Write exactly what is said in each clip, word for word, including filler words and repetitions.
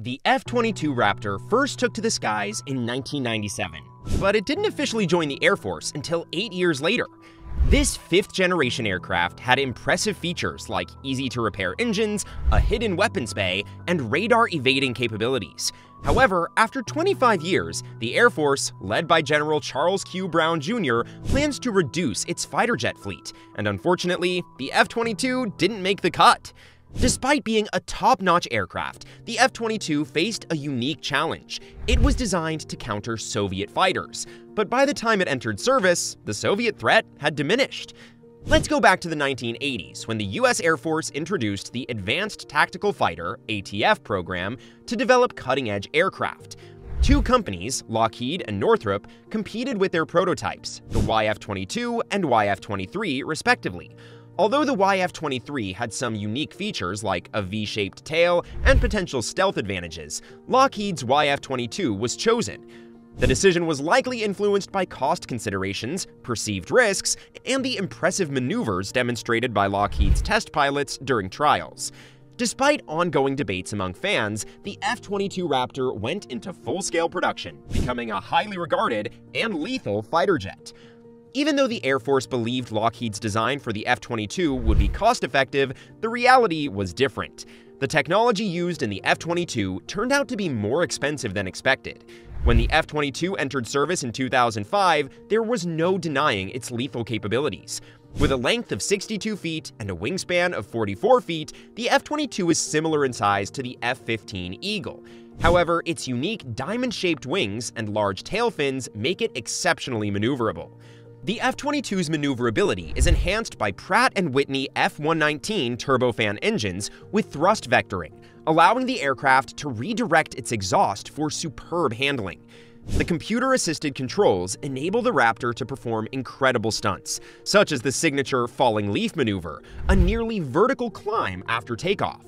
The F twenty-two Raptor first took to the skies in nineteen ninety-seven, but it didn't officially join the Air Force until eight years later. This fifth-generation aircraft had impressive features like easy-to-repair engines, a hidden weapons bay, and radar-evading capabilities. However, after twenty-five years, the Air Force, led by General Charles Q. Brown Junior, plans to reduce its fighter jet fleet, and unfortunately, the F twenty-two didn't make the cut. Despite being a top-notch aircraft, the F twenty-two faced a unique challenge. It was designed to counter Soviet fighters, but by the time it entered service, the Soviet threat had diminished. Let's go back to the nineteen eighties, when the U S Air Force introduced the Advanced Tactical Fighter (A T F) program to develop cutting-edge aircraft. Two companies, Lockheed and Northrop, competed with their prototypes, the Y F twenty-two and Y F twenty-three, respectively. Although the Y F twenty-three had some unique features like a V-shaped tail and potential stealth advantages, Lockheed's Y F twenty-two was chosen. The decision was likely influenced by cost considerations, perceived risks, and the impressive maneuvers demonstrated by Lockheed's test pilots during trials. Despite ongoing debates among fans, the F twenty-two Raptor went into full-scale production, becoming a highly regarded and lethal fighter jet. Even though the Air Force believed Lockheed's design for the F twenty-two would be cost-effective, the reality was different. The technology used in the F twenty-two turned out to be more expensive than expected. When the F twenty-two entered service in two thousand five, there was no denying its lethal capabilities. With a length of sixty-two feet and a wingspan of forty-four feet, the F twenty-two is similar in size to the F fifteen Eagle. However, its unique diamond-shaped wings and large tail fins make it exceptionally maneuverable. The F twenty-two's maneuverability is enhanced by Pratt and Whitney F one nineteen turbofan engines with thrust vectoring, allowing the aircraft to redirect its exhaust for superb handling. The computer-assisted controls enable the Raptor to perform incredible stunts, such as the signature falling leaf maneuver, a nearly vertical climb after takeoff.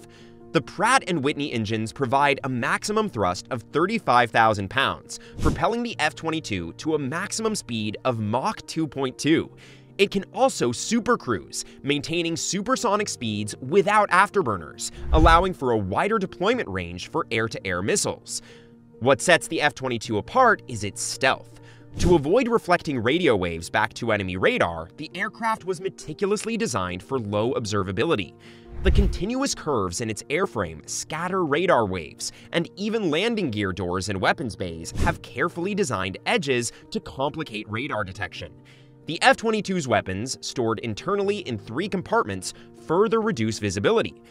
The Pratt and Whitney engines provide a maximum thrust of thirty-five thousand pounds, propelling the F twenty-two to a maximum speed of Mach two point two. It can also supercruise, maintaining supersonic speeds without afterburners, allowing for a wider deployment range for air-to-air missiles. What sets the F twenty-two apart is its stealth. To avoid reflecting radio waves back to enemy radar, the aircraft was meticulously designed for low observability. The continuous curves in its airframe scatter radar waves, and even landing gear doors and weapons bays have carefully designed edges to complicate radar detection. The F twenty-two's weapons, stored internally in three compartments, further reduce visibility.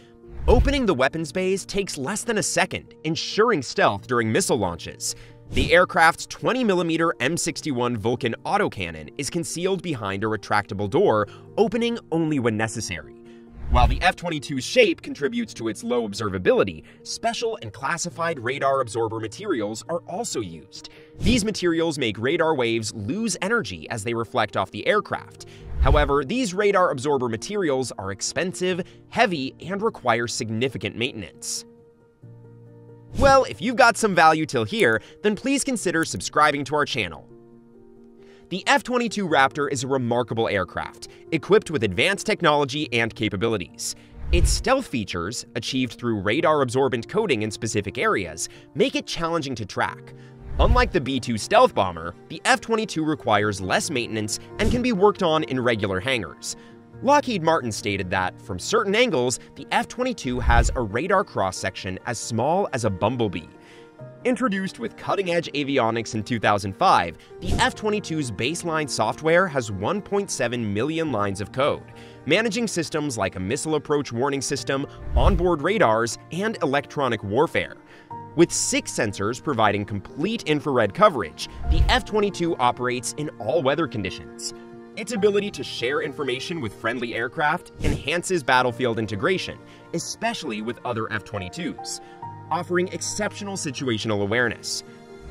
Opening the weapons bays takes less than a second, ensuring stealth during missile launches. The aircraft's twenty millimeter M sixty-one Vulcan autocannon is concealed behind a retractable door, opening only when necessary. While the F twenty-two's shape contributes to its low observability, special and classified radar absorber materials are also used. These materials make radar waves lose energy as they reflect off the aircraft. However, these radar absorber materials are expensive, heavy, and require significant maintenance. Well, if you've got some value till here, then please consider subscribing to our channel. The F twenty-two Raptor is a remarkable aircraft, equipped with advanced technology and capabilities. Its stealth features, achieved through radar-absorbent coating in specific areas, make it challenging to track. Unlike the B two stealth bomber, the F twenty-two requires less maintenance and can be worked on in regular hangars. Lockheed Martin stated that, from certain angles, the F twenty-two has a radar cross-section as small as a bumblebee. Introduced with cutting-edge avionics in two thousand five, the F twenty-two's baseline software has one point seven million lines of code, managing systems like a missile approach warning system, onboard radars, and electronic warfare. With six sensors providing complete infrared coverage, the F twenty-two operates in all weather conditions. Its ability to share information with friendly aircraft enhances battlefield integration, especially with other F twenty-twos. Offering exceptional situational awareness.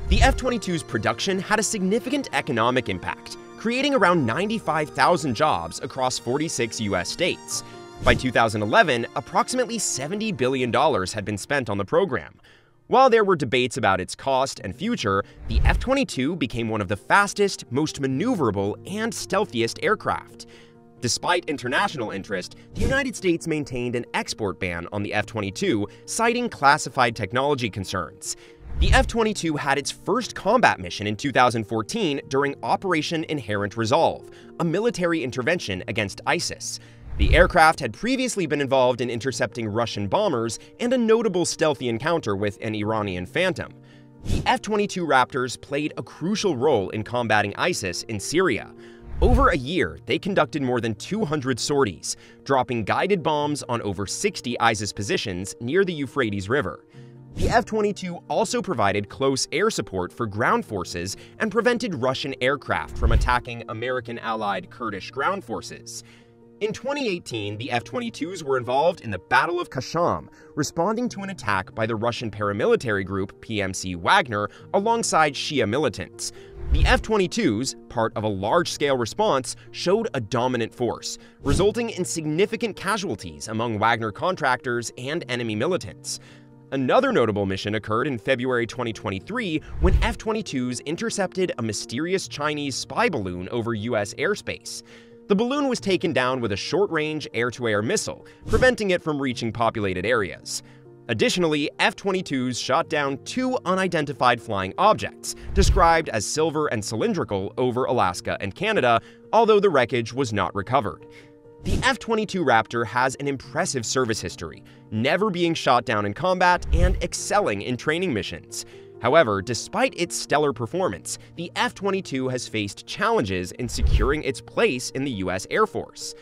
The F twenty-two's production had a significant economic impact, creating around ninety-five thousand jobs across forty-six U S states. By two thousand eleven, approximately seventy billion dollars had been spent on the program. While there were debates about its cost and future, the F twenty-two became one of the fastest, most maneuverable, and stealthiest aircraft. Despite international interest, the United States maintained an export ban on the F twenty-two, citing classified technology concerns. The F twenty-two had its first combat mission in two thousand fourteen during Operation Inherent Resolve, a military intervention against ISIS. The aircraft had previously been involved in intercepting Russian bombers and a notable stealthy encounter with an Iranian Phantom. The F twenty-two Raptors played a crucial role in combating ISIS in Syria. Over a year, they conducted more than two hundred sorties, dropping guided bombs on over sixty ISIS positions near the Euphrates River. The F twenty-two also provided close air support for ground forces and prevented Russian aircraft from attacking American allied Kurdish ground forces. In twenty eighteen, the F twenty-twos were involved in the Battle of Khasham, responding to an attack by the Russian paramilitary group P M C Wagner alongside Shia militants. The F twenty-twos, part of a large-scale response, showed a dominant force, resulting in significant casualties among Wagner contractors and enemy militants. Another notable mission occurred in February twenty twenty-three when F twenty-twos intercepted a mysterious Chinese spy balloon over U S airspace. The balloon was taken down with a short-range air-to-air missile, preventing it from reaching populated areas. Additionally, F twenty-twos shot down two unidentified flying objects, described as silver and cylindrical, over Alaska and Canada, although the wreckage was not recovered. The F twenty-two Raptor has an impressive service history, never being shot down in combat and excelling in training missions. However, despite its stellar performance, the F twenty-two has faced challenges in securing its place in the U S Air Force.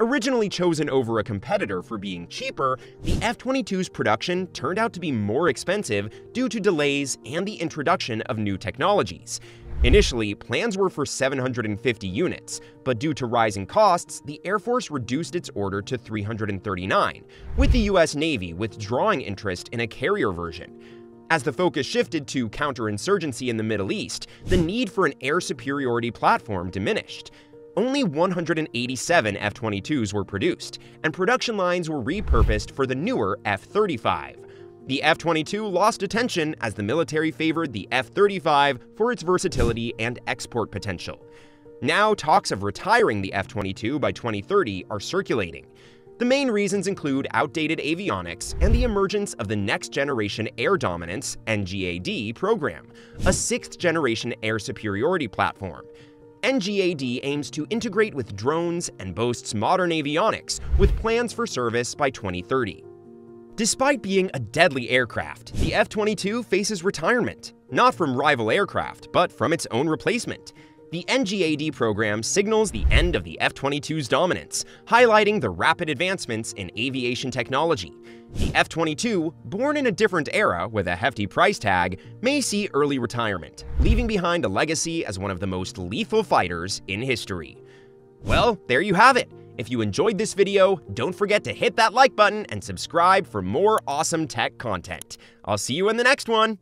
Originally chosen over a competitor for being cheaper, the F twenty-two's production turned out to be more expensive due to delays and the introduction of new technologies. Initially, plans were for seven hundred fifty units, but due to rising costs, the Air Force reduced its order to three hundred thirty-nine, with the U S Navy withdrawing interest in a carrier version. As the focus shifted to counterinsurgency in the Middle East, the need for an air superiority platform diminished. Only one hundred eighty-seven F twenty-twos were produced, and production lines were repurposed for the newer F thirty-five. The F twenty-two lost attention as the military favored the F thirty-five for its versatility and export potential. Now, talks of retiring the F twenty-two by twenty thirty are circulating. The main reasons include outdated avionics and the emergence of the Next Generation Air Dominance (N G A D) program, a sixth-generation air superiority platform. N G A D aims to integrate with drones and boasts modern avionics, with plans for service by twenty thirty. Despite being a deadly aircraft, the F twenty-two faces retirement, not from rival aircraft, but from its own replacement. The N G A D program signals the end of the F twenty-two's dominance, highlighting the rapid advancements in aviation technology. The F twenty-two, born in a different era with a hefty price tag, may see early retirement, leaving behind a legacy as one of the most lethal fighters in history. Well, there you have it. If you enjoyed this video, don't forget to hit that like button and subscribe for more awesome tech content. I'll see you in the next one.